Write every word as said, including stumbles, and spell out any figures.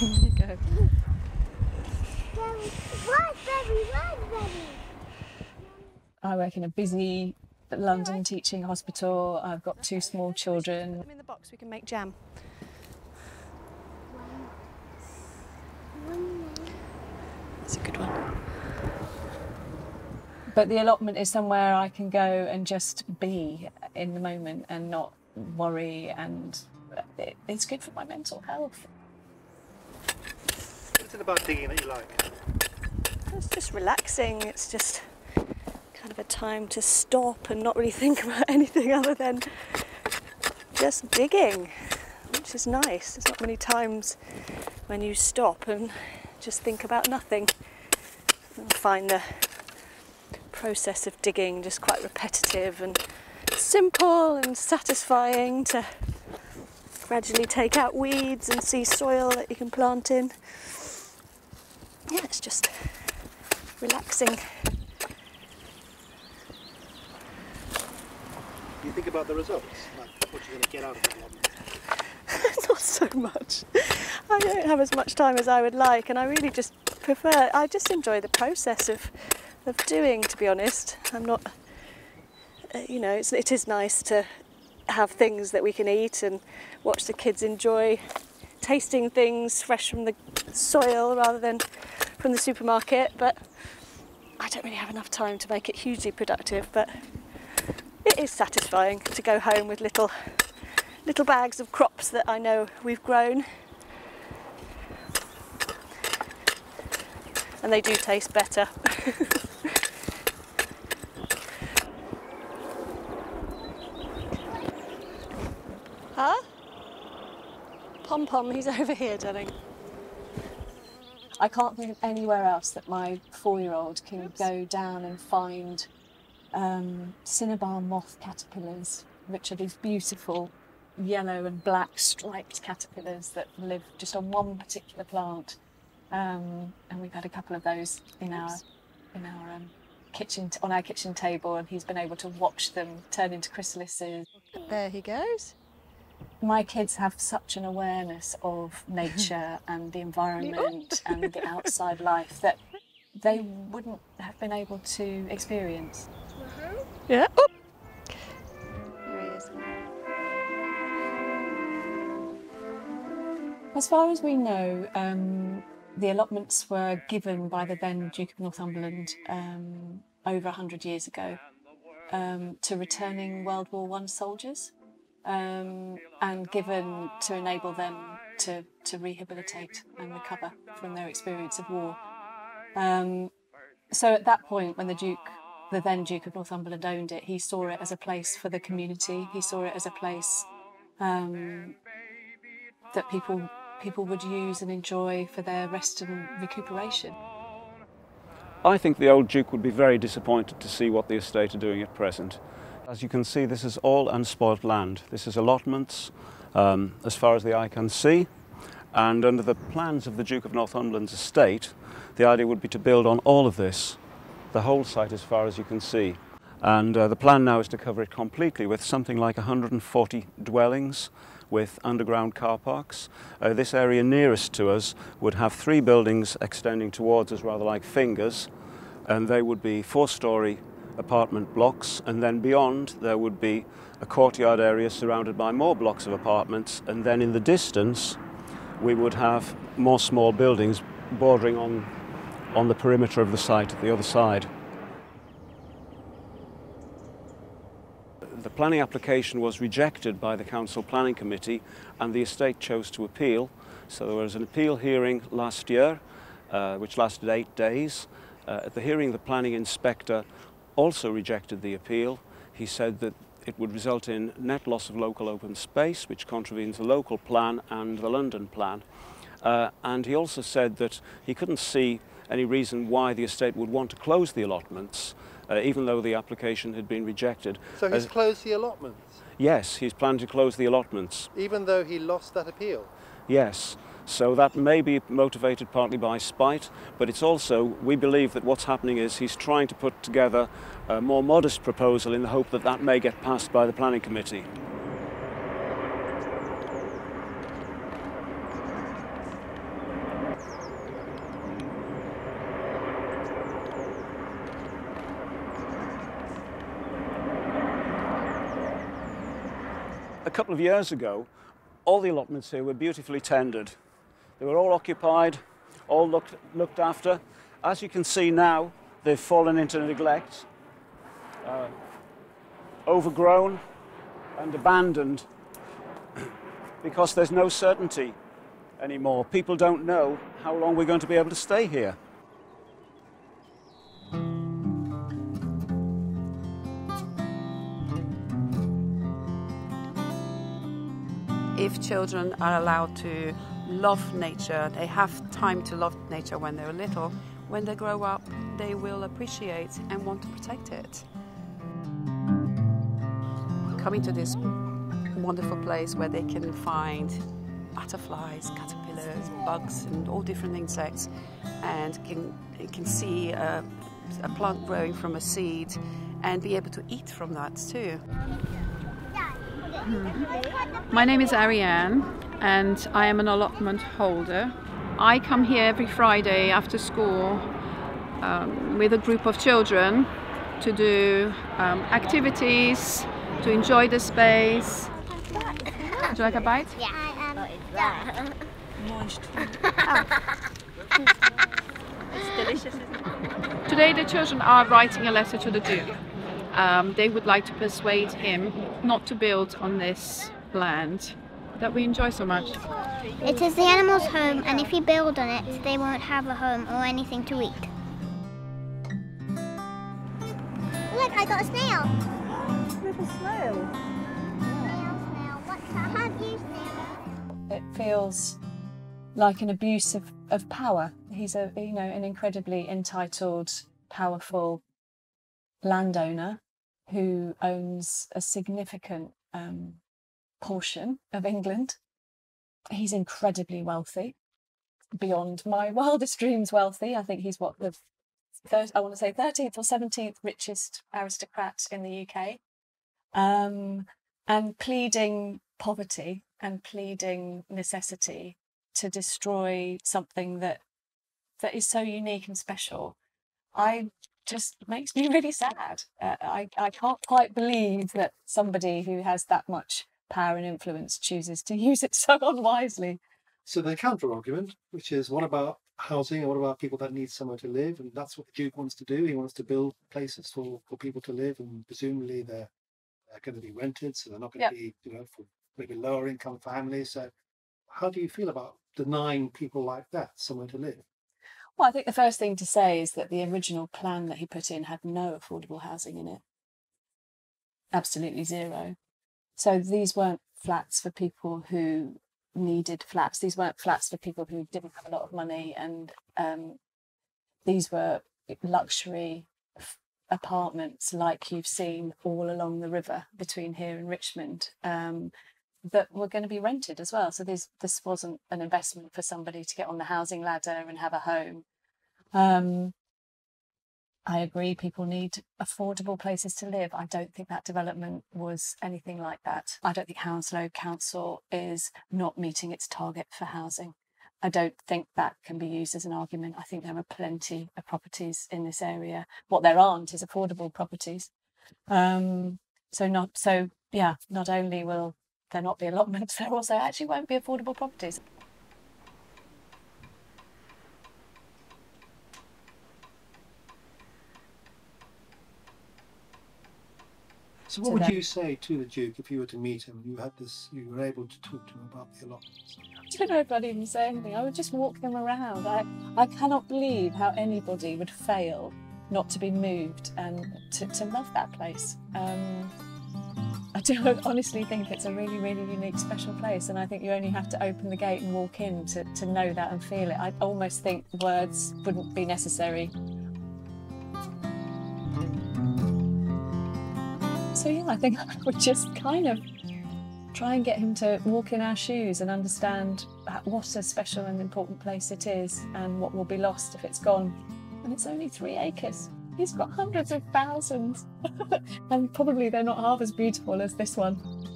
You go. Raspberry, raspberry. I work in a busy London teaching hospital. I've got two small children. Put them in the box, we can make jam. That's a good one. But the allotment is somewhere I can go and just be in the moment and not worry, and it, it's good for my mental health. What's it about digging that you like? It's just relaxing. It's just kind of a time to stop and not really think about anything other than just digging, which is nice. There's not many times when you stop and just think about nothing. And find the process of digging just quite repetitive and simple and satisfying, to gradually take out weeds and see soil that you can plant in. Yeah, it's just relaxing. Do you think about the results? Like what you're going to get out of the allotment? Not so much. I don't have as much time as I would like, and I really just prefer, I just enjoy the process of of doing, to be honest. I'm not, uh, you know, it's, it is nice to have things that we can eat and watch the kids enjoy tasting things fresh from the soil rather than from the supermarket, but I don't really have enough time to make it hugely productive. But it is satisfying to go home with little little bags of crops that I know we've grown. And they do taste better. Huh? Pom Pom, he's over here, darling. I can't think of anywhere else that my four-year-old can Oops. go down and find um, cinnabar moth caterpillars, which are these beautiful yellow and black striped caterpillars that live just on one particular plant, um, and we've had a couple of those in Oops. our in our um, kitchen t on our kitchen table, and he's been able to watch them turn into chrysalises. There he goes. My kids have such an awareness of nature and the environment and the outside life that they wouldn't have been able to experience. Uh-huh. Yeah. Oop. There he is. As far as we know, um, the allotments were given by the then Duke of Northumberland um, over one hundred years ago um, to returning World War One soldiers. Um, and given to enable them to, to rehabilitate and recover from their experience of war. Um, so at that point, when the Duke, the then Duke of Northumberland, owned it, he saw it as a place for the community. He saw it as a place um, that people, people would use and enjoy for their rest and recuperation. I think the old Duke would be very disappointed to see what the estate are doing at present. As you can see, this is all unspoilt land. This is allotments um, as far as the eye can see, and under the plans of the Duke of Northumberland's estate, the idea would be to build on all of this, the whole site as far as you can see. And uh, the plan now is to cover it completely with something like one hundred and forty dwellings with underground car parks. Uh, this area nearest to us would have three buildings extending towards us, rather like fingers, and they would be four-storey apartment blocks, and then beyond there would be a courtyard area surrounded by more blocks of apartments, and then in the distance we would have more small buildings bordering on on the perimeter of the site at the other side. The planning application was rejected by the Council Planning Committee, and the estate chose to appeal, so there was an appeal hearing last year uh, which lasted eight days. Uh, at the hearing, the planning inspector also rejected the appeal. He said that it would result in net loss of local open space, which contravenes the local plan and the London plan. Uh, and he also said that he couldn't see any reason why the estate would want to close the allotments, uh, even though the application had been rejected. So he's As, closed the allotments? Yes, he's planned to close the allotments. Even though he lost that appeal? Yes. So that may be motivated partly by spite, but it's also, we believe that what's happening is he's trying to put together a more modest proposal in the hope that that may get passed by the planning committee. a couple of years ago, all the allotments here were beautifully tended. They were all occupied, all looked, looked after. As you can see now, they've fallen into neglect, uh, overgrown and abandoned because there's no certainty anymore. People don't know how long we're going to be able to stay here. If children are allowed to love nature, they have time to love nature when they're little. When they grow up, they will appreciate and want to protect it. Coming to this wonderful place where they can find butterflies, caterpillars, bugs and all different insects, and can, can see a, a plant growing from a seed and be able to eat from that too. My name is Ariane and I am an allotment holder. I come here every Friday after school um, with a group of children to do um, activities, to enjoy the space. Would you like a bite? Yeah, I am. It's delicious, isn't it? Today the children are writing a letter to the Duke. Um, they would like to persuade him not to build on this land that we enjoy so much. It is the animals' home, and if you build on it, they won't have a home or anything to eat. Look, I got a snail. Look, a snail. Snail, snail. What's that? Have you, snail? It feels like an abuse of, of power. He's a, you know, an incredibly entitled, powerful landowner who owns a significant um, portion of England. He's incredibly wealthy, beyond my wildest dreams wealthy. I think he's what, the I want to say thirteenth or seventeenth richest aristocrat in the U K. Um, and pleading poverty and pleading necessity to destroy something that that is so unique and special, I just makes me really sad. Uh, I, I can't quite believe that somebody who has that much power and influence chooses to use it so unwisely. So the counter-argument, which is what about housing and what about people that need somewhere to live? And that's what the Duke wants to do. He wants to build places for, for people to live, and presumably they're, they're going to be rented, so they're not going yep. to be, you know, for maybe lower income families. So how do you feel about denying people like that somewhere to live? Well, I think the first thing to say is that the original plan that he put in had no affordable housing in it. Absolutely zero. So these weren't flats for people who needed flats. These weren't flats for people who didn't have a lot of money. And um, these were luxury apartments like you've seen all along the river between here and Richmond um, that were going to be rented as well. So this, this wasn't an investment for somebody to get on the housing ladder and have a home. Um, I agree, people need affordable places to live. I don't think that development was anything like that. I don't think Hounslow Council is not meeting its target for housing. I don't think that can be used as an argument. I think there are plenty of properties in this area. What there aren't is affordable properties. Um, so not so yeah, not only will there not be allotments, there also actually won't be affordable properties. So what would you say to the Duke if you were to meet him? You had this, you were able to talk to him about the allotments. I don't know if I'd even say anything. I would just walk them around. I, I cannot believe how anybody would fail not to be moved and to, to love that place. Um, I do honestly think it's a really, really unique, special place, and I think you only have to open the gate and walk in to, to know that and feel it. I almost think words wouldn't be necessary. So yeah, I think I would just kind of try and get him to walk in our shoes and understand what a special and important place it is and what will be lost if it's gone. And it's only three acres. He's got hundreds of thousands and probably they're not half as beautiful as this one.